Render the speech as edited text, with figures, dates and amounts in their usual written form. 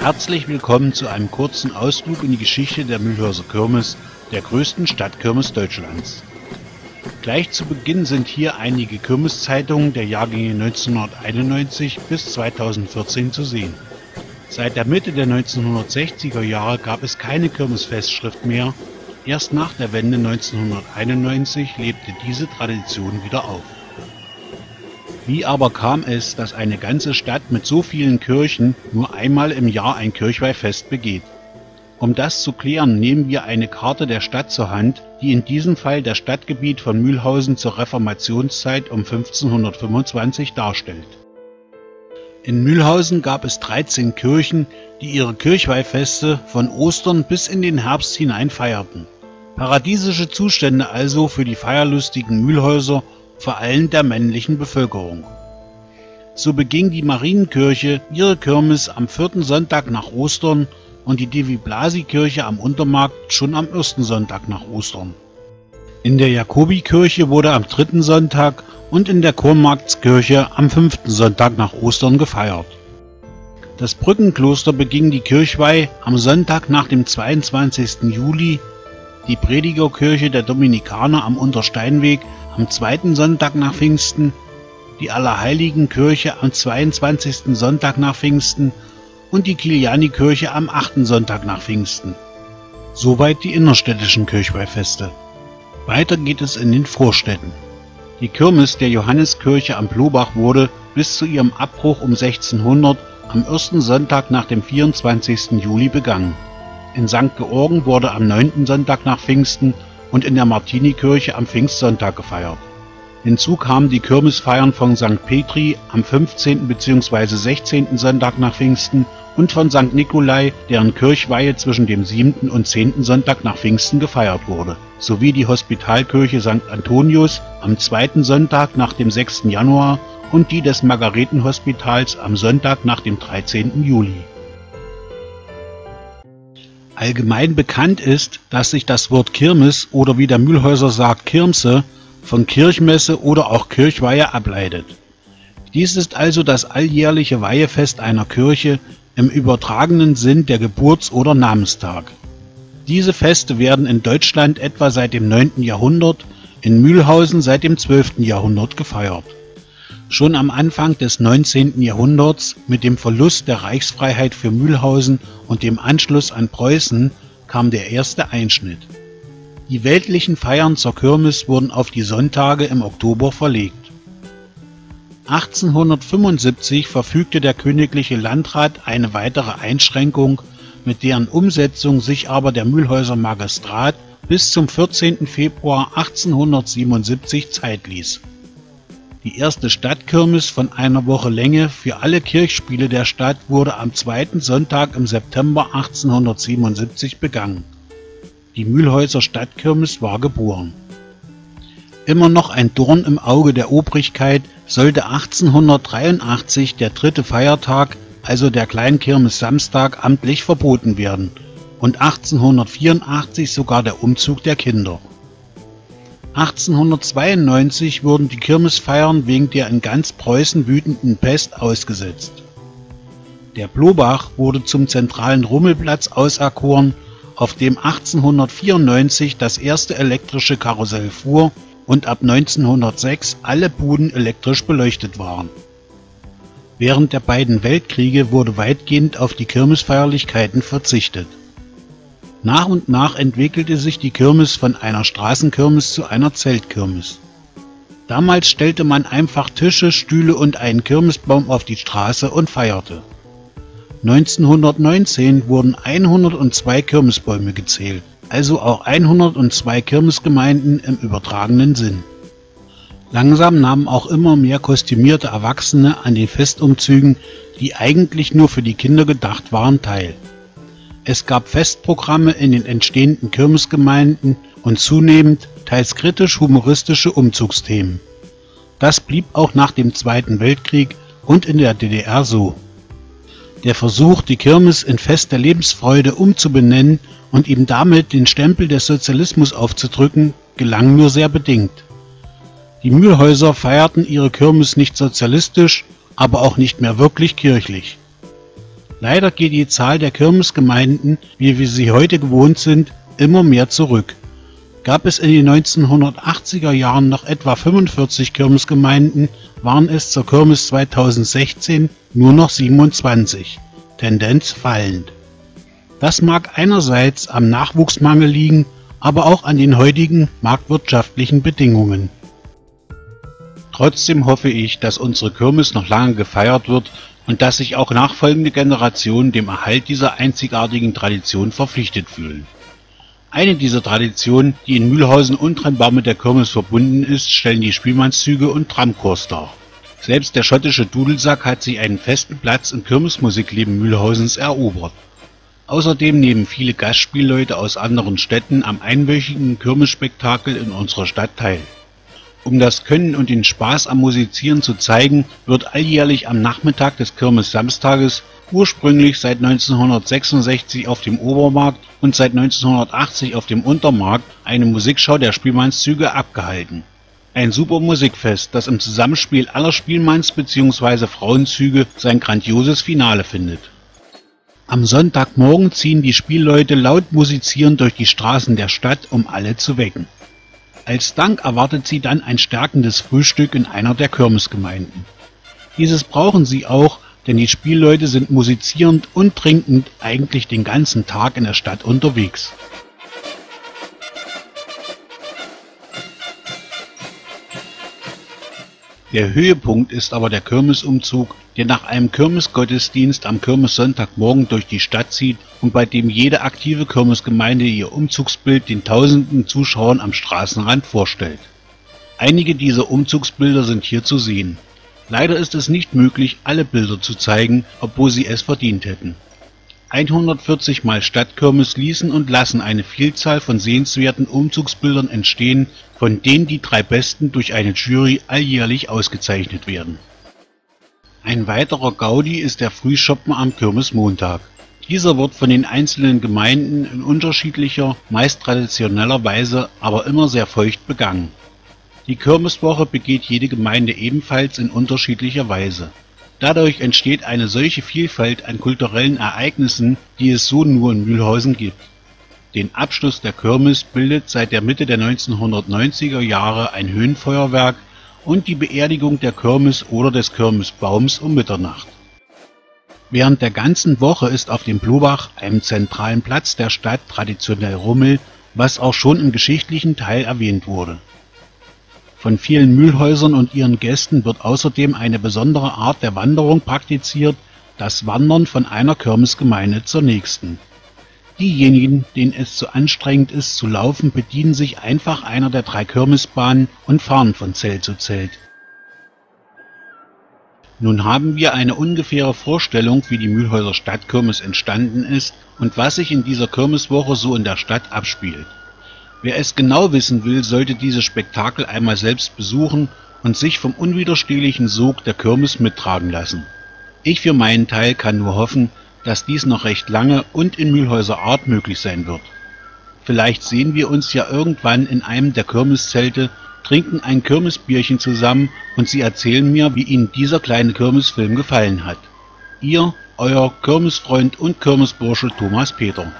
Herzlich willkommen zu einem kurzen Ausflug in die Geschichte der Mühlhauser Kirmes, der größten Stadtkirmes Deutschlands. Gleich zu Beginn sind hier einige Kirmeszeitungen der Jahrgänge 1991 bis 2014 zu sehen. Seit der Mitte der 1960er Jahre gab es keine Kirmesfestschrift mehr, erst nach der Wende 1991 lebte diese Tradition wieder auf. Wie aber kam es, dass eine ganze Stadt mit so vielen Kirchen nur einmal im Jahr ein Kirchweihfest begeht? Um das zu klären, nehmen wir eine Karte der Stadt zur Hand, die in diesem Fall das Stadtgebiet von Mühlhausen zur Reformationszeit um 1525 darstellt. In Mühlhausen gab es 13 Kirchen, die ihre Kirchweihfeste von Ostern bis in den Herbst hinein feierten. Paradiesische Zustände also für die feierlustigen Mühlhäuser, vor allem der männlichen Bevölkerung. So beging die Marienkirche ihre Kirmes am vierten Sonntag nach Ostern und die Divi-Blasi-Kirche am Untermarkt schon am ersten Sonntag nach Ostern. In der Jakobikirche wurde am dritten Sonntag und in der Kurmarktskirche am fünften Sonntag nach Ostern gefeiert. Das Brückenkloster beging die Kirchweih am Sonntag nach dem 22. Juli, die Predigerkirche der Dominikaner am Untersteinweg am zweiten Sonntag nach Pfingsten, die Allerheiligen Kirche am 22. Sonntag nach Pfingsten und die Kilianikirche am 8. Sonntag nach Pfingsten. Soweit die innerstädtischen Kirchweihfeste. Weiter geht es in den Vorstädten. Die Kirmes der Johanneskirche am Blobach wurde bis zu ihrem Abbruch um 1600 am ersten Sonntag nach dem 24. Juli begangen. In St. Georgen wurde am 9. Sonntag nach Pfingsten und in der Martinikirche am Pfingstsonntag gefeiert. Hinzu kamen die Kirmesfeiern von St. Petri am 15. bzw. 16. Sonntag nach Pfingsten und von St. Nikolai, deren Kirchweihe zwischen dem 7. und 10. Sonntag nach Pfingsten gefeiert wurde, sowie die Hospitalkirche St. Antonius am 2. Sonntag nach dem 6. Januar und die des Margaretenhospitals am Sonntag nach dem 13. Juli. Allgemein bekannt ist, dass sich das Wort Kirmes oder wie der Mühlhäuser sagt Kirmse von Kirchmesse oder auch Kirchweihe ableitet. Dies ist also das alljährliche Weihefest einer Kirche im übertragenen Sinn der Geburts- oder Namenstag. Diese Feste werden in Deutschland etwa seit dem 9. Jahrhundert, in Mühlhausen seit dem 12. Jahrhundert gefeiert. Schon am Anfang des 19. Jahrhunderts mit dem Verlust der Reichsfreiheit für Mühlhausen und dem Anschluss an Preußen kam der erste Einschnitt. Die weltlichen Feiern zur Kirmes wurden auf die Sonntage im Oktober verlegt. 1875 verfügte der königliche Landrat eine weitere Einschränkung, mit deren Umsetzung sich aber der Mühlhäuser Magistrat bis zum 14. Februar 1877 Zeit ließ. Die erste Stadtkirmes von einer Woche Länge für alle Kirchspiele der Stadt wurde am zweiten Sonntag im September 1877 begangen. Die Mühlhäuser Stadtkirmes war geboren. Immer noch ein Dorn im Auge der Obrigkeit sollte 1883 der dritte Feiertag, also der Kleinkirmes Samstag, amtlich verboten werden und 1884 sogar der Umzug der Kinder. 1892 wurden die Kirmesfeiern wegen der in ganz Preußen wütenden Pest ausgesetzt. Der Blobach wurde zum zentralen Rummelplatz auserkoren, auf dem 1894 das erste elektrische Karussell fuhr und ab 1906 alle Buden elektrisch beleuchtet waren. Während der beiden Weltkriege wurde weitgehend auf die Kirmesfeierlichkeiten verzichtet. Nach und nach entwickelte sich die Kirmes von einer Straßenkirmes zu einer Zeltkirmes. Damals stellte man einfach Tische, Stühle und einen Kirmesbaum auf die Straße und feierte. 1919 wurden 102 Kirmesbäume gezählt, also auch 102 Kirmesgemeinden im übertragenen Sinn. Langsam nahmen auch immer mehr kostümierte Erwachsene an den Festumzügen, die eigentlich nur für die Kinder gedacht waren, teil. Es gab Festprogramme in den entstehenden Kirmesgemeinden und zunehmend teils kritisch-humoristische Umzugsthemen. Das blieb auch nach dem Zweiten Weltkrieg und in der DDR so. Der Versuch, die Kirmes in Fest der Lebensfreude umzubenennen und ihm damit den Stempel des Sozialismus aufzudrücken, gelang nur sehr bedingt. Die Mühlhäuser feierten ihre Kirmes nicht sozialistisch, aber auch nicht mehr wirklich kirchlich. Leider geht die Zahl der Kirmesgemeinden, wie wir sie heute gewohnt sind, immer mehr zurück. Gab es in den 1980er Jahren noch etwa 45 Kirmesgemeinden, waren es zur Kirmes 2016 nur noch 27, Tendenz fallend. Das mag einerseits am Nachwuchsmangel liegen, aber auch an den heutigen marktwirtschaftlichen Bedingungen. Trotzdem hoffe ich, dass unsere Kirmes noch lange gefeiert wird und dass sich auch nachfolgende Generationen dem Erhalt dieser einzigartigen Tradition verpflichtet fühlen. Eine dieser Traditionen, die in Mühlhausen untrennbar mit der Kirmes verbunden ist, stellen die Spielmannszüge und Tramkurs dar. Selbst der schottische Dudelsack hat sich einen festen Platz im Kirmesmusikleben Mühlhausens erobert. Außerdem nehmen viele Gastspielleute aus anderen Städten am einwöchigen Kirmesspektakel in unserer Stadt teil. Um das Können und den Spaß am Musizieren zu zeigen, wird alljährlich am Nachmittag des Kirmes-Samstages, ursprünglich seit 1966 auf dem Obermarkt und seit 1980 auf dem Untermarkt, eine Musikschau der Spielmannszüge abgehalten. Ein super Musikfest, das im Zusammenspiel aller Spielmanns- bzw. Frauenzüge sein grandioses Finale findet. Am Sonntagmorgen ziehen die Spielleute laut musizierend durch die Straßen der Stadt, um alle zu wecken. Als Dank erwartet sie dann ein stärkendes Frühstück in einer der Kirmesgemeinden. Dieses brauchen sie auch, denn die Spielleute sind musizierend und trinkend eigentlich den ganzen Tag in der Stadt unterwegs. Der Höhepunkt ist aber der Kirmesumzug, der nach einem Kirmesgottesdienst am Kirmessonntagmorgen durch die Stadt zieht und bei dem jede aktive Kirmesgemeinde ihr Umzugsbild den tausenden Zuschauern am Straßenrand vorstellt. Einige dieser Umzugsbilder sind hier zu sehen. Leider ist es nicht möglich, alle Bilder zu zeigen, obwohl sie es verdient hätten. 140 Mal Stadtkirmes ließen und lassen eine Vielzahl von sehenswerten Umzugsbildern entstehen, von denen die drei besten durch eine Jury alljährlich ausgezeichnet werden. Ein weiterer Gaudi ist der Frühschoppen am Kirmesmontag. Dieser wird von den einzelnen Gemeinden in unterschiedlicher, meist traditioneller Weise, aber immer sehr feucht begangen. Die Kirmeswoche begeht jede Gemeinde ebenfalls in unterschiedlicher Weise. Dadurch entsteht eine solche Vielfalt an kulturellen Ereignissen, die es so nur in Mühlhausen gibt. Den Abschluss der Kirmes bildet seit der Mitte der 1990er Jahre ein Höhenfeuerwerk und die Beerdigung der Kirmes oder des Kirmesbaums um Mitternacht. Während der ganzen Woche ist auf dem Blobach, einem zentralen Platz der Stadt, traditionell Rummel, was auch schon im geschichtlichen Teil erwähnt wurde. Von vielen Mühlhäusern und ihren Gästen wird außerdem eine besondere Art der Wanderung praktiziert, das Wandern von einer Kirmesgemeinde zur nächsten. Diejenigen, denen es zu anstrengend ist zu laufen, bedienen sich einfach einer der drei Kirmesbahnen und fahren von Zelt zu Zelt. Nun haben wir eine ungefähre Vorstellung, wie die Mühlhäuser Stadtkirmes entstanden ist und was sich in dieser Kirmeswoche so in der Stadt abspielt. Wer es genau wissen will, sollte dieses Spektakel einmal selbst besuchen und sich vom unwiderstehlichen Sog der Kirmes mittragen lassen. Ich für meinen Teil kann nur hoffen, dass dies noch recht lange und in Mühlhäuser Art möglich sein wird. Vielleicht sehen wir uns ja irgendwann in einem der Kirmeszelte, trinken ein Kirmesbierchen zusammen und Sie erzählen mir, wie Ihnen dieser kleine Kirmesfilm gefallen hat. Ihr, euer Kirmesfreund und Kirmesbursche Thomas Peter.